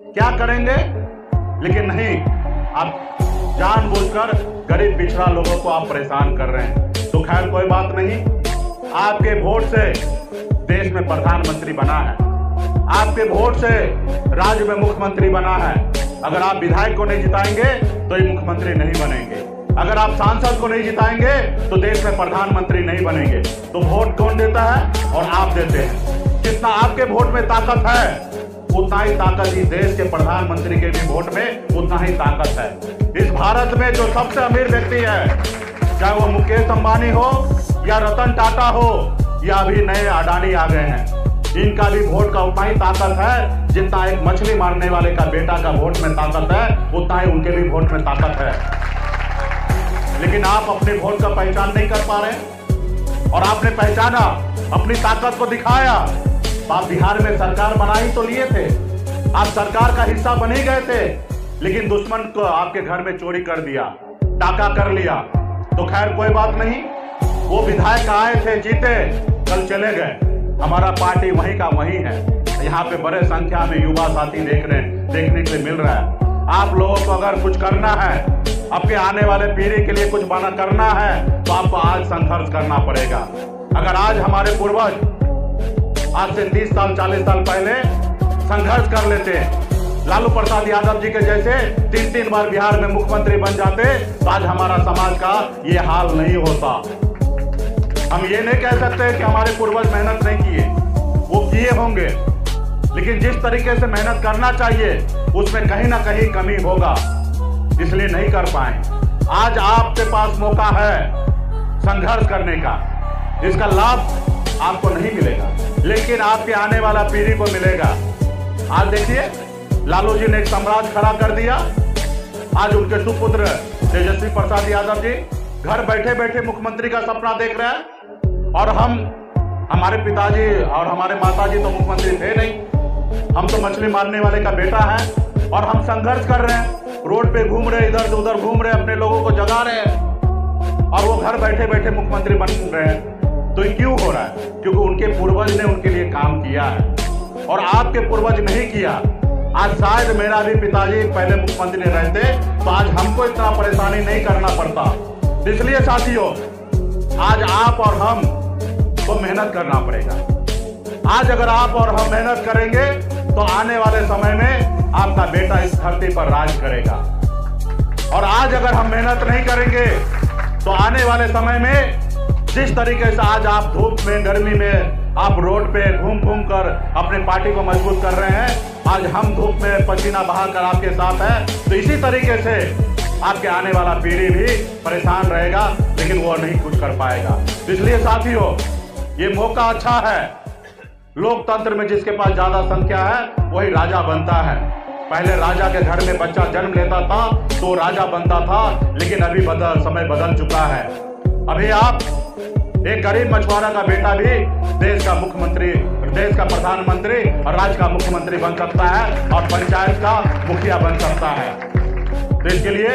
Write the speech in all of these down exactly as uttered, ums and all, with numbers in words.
क्या करेंगे, लेकिन नहीं, आप जानबूझकर गरीब पिछड़ा लोगों को आप परेशान कर रहे हैं। तो खैर कोई बात नहीं, आपके वोट से देश में प्रधानमंत्री बना है, आपके वोट से राज्य में मुख्यमंत्री बना है। अगर आप विधायक को नहीं जिताएंगे तो ये मुख्यमंत्री नहीं बनेंगे, अगर आप सांसद को नहीं जिताएंगे तो देश में प्रधानमंत्री नहीं बनेंगे। तो वोट कौन देता है और आप देते हैं। जितना आपके वोट में ताकत है उतना ही ताकत इस देश के प्रधानमंत्री के भी वोट में उतना ही ताकत है। इस भारत में जो सबसे अमीर व्यक्ति है, चाहे वो मुकेश अंबानी हो या रतन टाटा हो या अभी नए अडानी आ गए हैं, इनका भी वोट का उतना ही ताकत है जितना एक मछली मारने वाले का बेटा का वोट में ताकत है, उतना ही उनके भी वोट में ताकत है। लेकिन आप अपने वोट का पहचान नहीं कर पा रहे, और आपने पहचाना, अपनी ताकत को दिखाया। आप बिहार में सरकार बना ही तो लिए थे, आप सरकार का हिस्सा बन ही गए थे, लेकिन दुश्मन को आपके घर में चोरी कर दिया, डाका कर लिया। तो खैर कोई बात नहीं, वो विधायक आए थे, जीते, कल चले गए। हमारा पार्टी वहीं का वहीं है। यहाँ पे बड़े संख्या में युवा साथी देख रहे हैं, देखने के लिए मिल रहा है। आप लोगों को अगर कुछ करना है, आपके आने वाले पीढ़ी के लिए कुछ बना करना है, तो आपको आज संघर्ष करना पड़ेगा। अगर आज हमारे पूर्वज आज से तीस साल चालीस साल पहले संघर्ष कर लेते, लालू प्रसाद यादव जी के जैसे तीन तीन बार बिहार में मुख्यमंत्री बन जाते, तो आज हमारा समाज का ये हाल नहीं होता। हम ये नहीं कह सकते कि हमारे पूर्वज मेहनत नहीं किए, वो किए होंगे, लेकिन जिस तरीके से मेहनत करना चाहिए उसमें कहीं ना कहीं कमी होगा, इसलिए नहीं कर पाए। आज आपके पास मौका है संघर्ष करने का, इसका लाभ आपको नहीं मिलेगा, लेकिन आपके आने वाला पीढ़ी को मिलेगा। आज देखिए, लालू जी ने एक साम्राज्य खड़ा कर दिया। आज उनके सुपुत्र तेजस्वी प्रसाद यादव जी घर बैठे बैठे मुख्यमंत्री का सपना देख रहे हैं। और हम, हमारे पिताजी और हमारे माताजी तो मुख्यमंत्री थे नहीं, हम तो मछली मारने वाले का बेटा है, और हम संघर्ष कर रहे हैं, रोड पे घूम रहे, इधर से उधर घूम रहे, अपने लोगों को जगा रहे हैं, और वो घर बैठे बैठे मुख्यमंत्री बन रहे हैं। तो ये क्यों हो रहा है? क्योंकि उनके पूर्वज ने उनके लिए काम किया है, और आपके पूर्वज नहीं किया। आज शायद मेरा भी पिताजी पहले मुख्यमंत्री रहते तो आज हमको इतना परेशानी नहीं करना पड़ता। इसलिए साथियों, आज आप और हम को मेहनत करना पड़ेगा। आज अगर आप और हम मेहनत करेंगे तो आने वाले समय में आपका बेटा इस धरती पर राज करेगा, और आज अगर हम मेहनत नहीं करेंगे तो आने वाले समय में जिस तरीके से आज आप धूप में, गर्मी में, आप रोड पे घूम घूम कर अपने पार्टी को मजबूत कर रहे हैं, आज हम धूप में पसीना बहाकर आपके साथ हैं, तो इसी तरीके से आपके आने वाला पीढ़ी भी परेशान रहेगा, लेकिन वो नहीं कुछ कर पाएगा। इसलिए साथियों, ये मौका अच्छा है। लोकतंत्र में जिसके पास ज्यादा संख्या है वही राजा बनता है। पहले राजा के घर में बच्चा जन्म लेता था तो राजा बनता था, लेकिन अभी बदल, समय बदल चुका है। अभी आप एक गरीब मछुआरा का बेटा भी देश का मुख्यमंत्री, देश का प्रधानमंत्री और राज्य का मुख्यमंत्री बन सकता है, और पंचायत का मुखिया बन सकता है। तो इसके लिए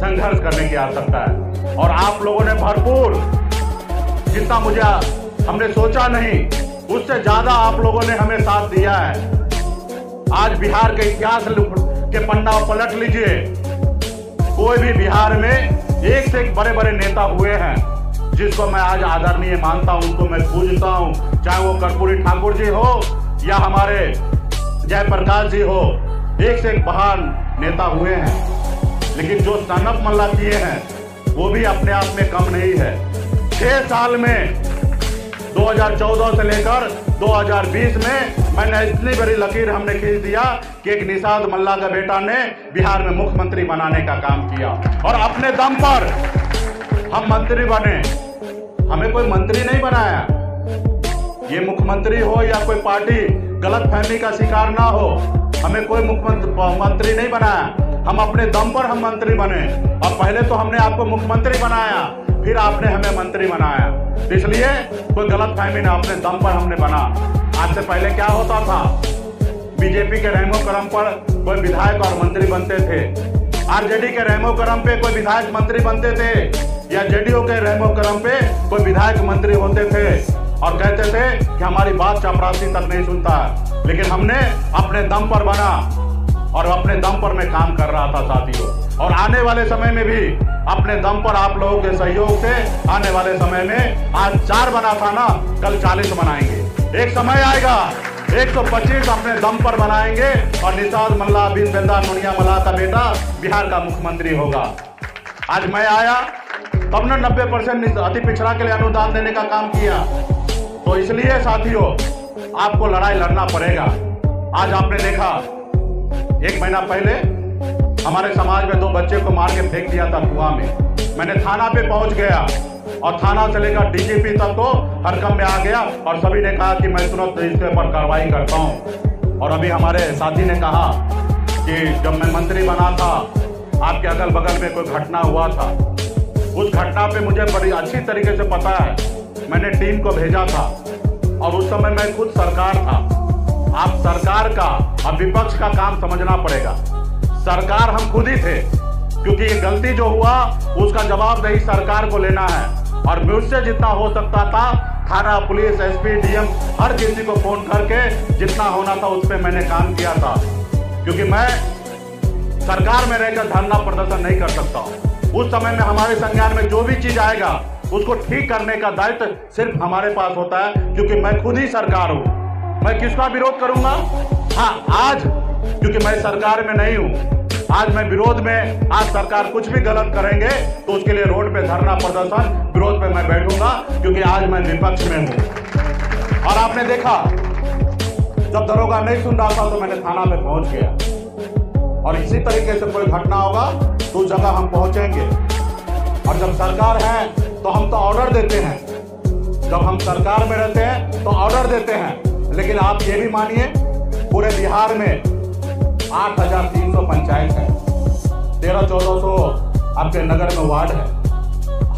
संघर्ष करने की आवश्यकता है, और आप लोगों ने भरपूर, जितना मुझे हमने सोचा नहीं उससे ज्यादा आप लोगों ने हमें साथ दिया है। आज बिहार के इतिहास के पन्ना पलट लीजिए, कोई भी बिहार में एक से एक बड़े बड़े नेता हुए हैं जिसको मैं आज आदरणीय मानता हूं, उनको मैं पूजता हूं। चाहे वो कर्पूरी ठाकुर जी हो या हमारे जयप्रकाश जी हो, एक से एक महान नेता हुए हैं, लेकिन जो stand-up मल्ला किए हैं वो भी अपने आप में कम नहीं है। छह साल में दो हज़ार चौदह से लेकर दो हज़ार बीस में मैंने इतनी बड़ी लकीर हमने खींच दिया कि एक निषाद मल्ला का बेटा ने बिहार में मुख्यमंत्री बनाने का काम किया, और अपने दम पर हम मंत्री बने। हमें कोई मंत्री नहीं बनाया। ये मुख्यमंत्री हो या कोई पार्टी गलतफहमी का शिकार ना हो, हमें कोई मुख्यमंत्री नहीं बनाया। हम अपने दम पर हम मंत्री बने, और पहले तो हमने आपको मुख्यमंत्री बनाया, फिर आपने हमें मंत्री बनाया। इसलिए कोई गलतफहमी ना, अपने दम पर हमने बना। आज से पहले क्या होता था, बीजेपी के रहमो करम पर कोई विधायक और मंत्री बनते थे, आरजेडी के रहमो करम पे कोई विधायक मंत्री बनते थे, या जेडीयू के रहमो करम पे कोई विधायक मंत्री होते थे, और कहते थे कि हमारी बात चपरासी तक नहीं सुनता। लेकिन हमने अपने दम पर बना, और अपने दम पर मैं काम कर रहा था साथियों, और आने वाले समय में भी अपने दम पर आप लोगों के सहयोग से आने वाले समय में आज चार बना था ना, कल चालीस बनाएंगे। एक समय आएगा एक सौ पच्चीस अपने दम पर बनाएंगे और निषाद मल्ला बिन बेंदा मुनिया मल्ला का बेटा बिहार का मुख्यमंत्री होगा। आज मैं आया तब ने नब्बे परसेंट अति पिछड़ा के लिए अनुदान देने का काम किया। तो इसलिए साथियों आपको लड़ाई लड़ना पड़ेगा। आज आपने देखा एक महीना पहले हमारे समाज में दो बच्चे को मार के फेंक दिया था कुआं में। मैंने थाना पे पहुंच गया और थाना से लेकर डीजीपी तक को हरकम में आ गया और सभी ने कहा कि मैं तुरंत इसके ऊपर कार्रवाई करता हूं। और अभी हमारे साथी ने कहा कि जब मैं मंत्री बना था आपके अगल बगल में कोई घटना हुआ था, उस घटना पे मुझे बड़ी अच्छी तरीके से पता है। मैंने टीम को भेजा था और उस समय मैं खुद सरकार था। आप सरकार का और विपक्ष का काम समझना पड़ेगा। सरकार हम खुद ही थे, क्योंकि ये गलती जो हुआ उसका जवाबदेही सरकार को लेना है। और मुझसे जितना हो सकता था थाना पुलिस एसपी डीएम हर किसी को फोन करके जितना होना था उस पर मैंने काम किया था, क्योंकि मैं सरकार में रहकर धरना प्रदर्शन नहीं कर सकता। उस समय में हमारे संज्ञान में जो भी चीज आएगा उसको ठीक करने का दायित्व सिर्फ हमारे पास होता है, क्योंकि मैं खुद ही सरकार हूं। मैं किसका विरोध करूंगा? हाँ, आज क्योंकि मैं सरकार में नहीं हूं, आज मैं विरोध में। आज सरकार कुछ भी गलत करेंगे तो उसके लिए रोड पे धरना प्रदर्शन विरोध पे मैं बैठूंगा, क्योंकि आज मैं विपक्ष में हूं। और आपने देखा जब दरोगा नहीं सुन रहा था तो मैंने थाना में पहुंच गया। और इसी तरीके से कोई घटना होगा तो उस जगह हम पहुंचेंगे। और जब सरकार है तो हम तो ऑर्डर देते हैं, जब हम सरकार में रहते हैं तो ऑर्डर देते हैं। लेकिन आप ये भी मानिए पूरे बिहार में आठ हज़ार तीन सौ पंचायत है, तेरह चौदह सौ आपके नगर में वार्ड है।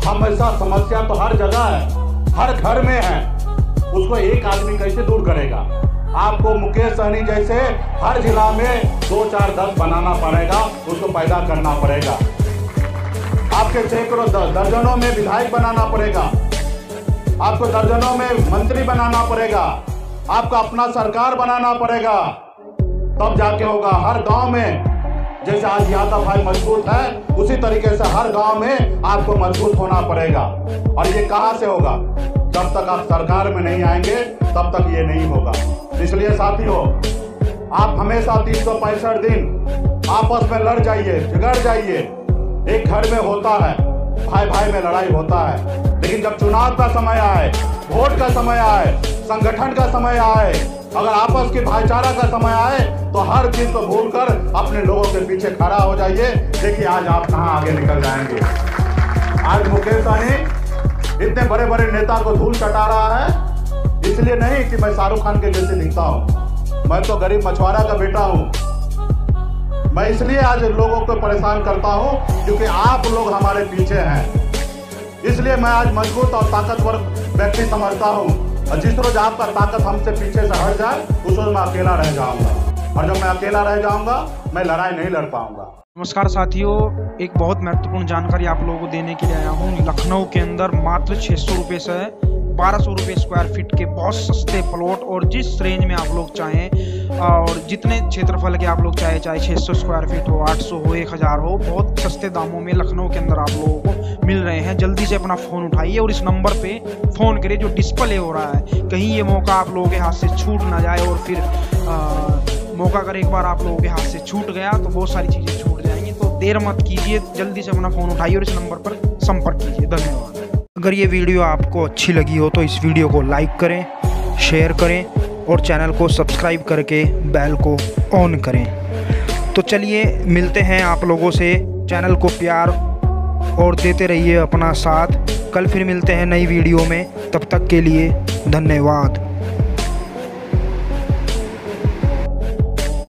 हमेशा समस्या तो हर जगह है, हर घर में है, उसको एक आदमी कैसे दूर करेगा? आपको मुकेश साहनी जैसे हर जिला में दो चार दस बनाना पड़ेगा, उसको पैदा करना पड़ेगा। आपके सैकड़ों दर्जनों में विधायक बनाना पड़ेगा, आपको दर्जनों में मंत्री बनाना पड़ेगा, आपको अपना सरकार बनाना पड़ेगा, तब जाके होगा। हर गांव में जैसे आज यादव भाई मजबूत है उसी तरीके से हर गांव में आपको मजबूत होना पड़ेगा। और ये कहां से होगा? जब तक आप सरकार में नहीं आएंगे तब तक ये नहीं होगा। इसलिए साथियों आप हमेशा तीन सौ पैंसठ दिन आपस में लड़ जाइए, झगड़ जाइए। एक घर में होता है, भाई भाई में लड़ाई होता है, लेकिन जब चुनाव का समय आए, वोट का समय आए, संगठन का समय आए, अगर आपस के भाईचारा का समय आए तो हर चीज को भूलकर अपने लोगों के पीछे खड़ा हो जाइए। देखिए आज आप कहाँ आगे निकल जाएंगे। आज मुकेश साहनी इतने बड़े बड़े नेता को धूल चटा रहा है, इसलिए नहीं कि मैं शाहरुख खान के जैसे दिखता हूँ। मैं तो गरीब मछुआरा का बेटा हूँ। मैं इसलिए आज लोगों को परेशान करता हूं क्योंकि आप लोग हमारे पीछे हैं। इसलिए मैं आज मजबूत और ताकतवर व्यक्ति समझता हूं। और जिस रोज आपका ताकत हमसे पीछे से हट जाए उस रोज मैं अकेला रह जाऊंगा, और जब मैं अकेला रह जाऊंगा मैं लड़ाई नहीं लड़ पाऊंगा। नमस्कार साथियों, एक बहुत महत्वपूर्ण जानकारी आप लोगों को देने के लिए आया हूँ। लखनऊ के अंदर मात्र छह सौ रुपये से बारह सौ रुपये स्क्वायर फीट के बहुत सस्ते प्लॉट, और जिस रेंज में आप लोग चाहें और जितने क्षेत्रफल के आप लोग चाहे चाहे छह सौ स्क्वायर फीट हो, आठ सौ हो, एक हज़ार हो, बहुत सस्ते दामों में लखनऊ के अंदर आप लोगों को मिल रहे हैं। जल्दी से अपना फ़ोन उठाइए और इस नंबर पे फ़ोन करिए जो डिस्प्ले हो रहा है। कहीं ये मौका आप लोगों के हाथ से छूट ना जाए, और फिर आ, मौका अगर एक बार आप लोगों के हाथ से छूट गया तो बहुत सारी चीज़ें छूट जाएंगी। तो देर मत कीजिए, जल्दी से अपना फ़ोन उठाइए और इस नंबर पर संपर्क कीजिए। धन्यवाद। अगर ये वीडियो आपको अच्छी लगी हो तो इस वीडियो को लाइक करें, शेयर करें और चैनल को सब्सक्राइब करके बेल को ऑन करें। तो चलिए मिलते हैं आप लोगों से। चैनल को प्यार और देते रहिए अपना साथ। कल फिर मिलते हैं नई वीडियो में, तब तक के लिए धन्यवाद।